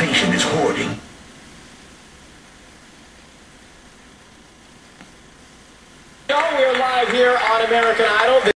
participation is hoarding. We're live here on American Idol.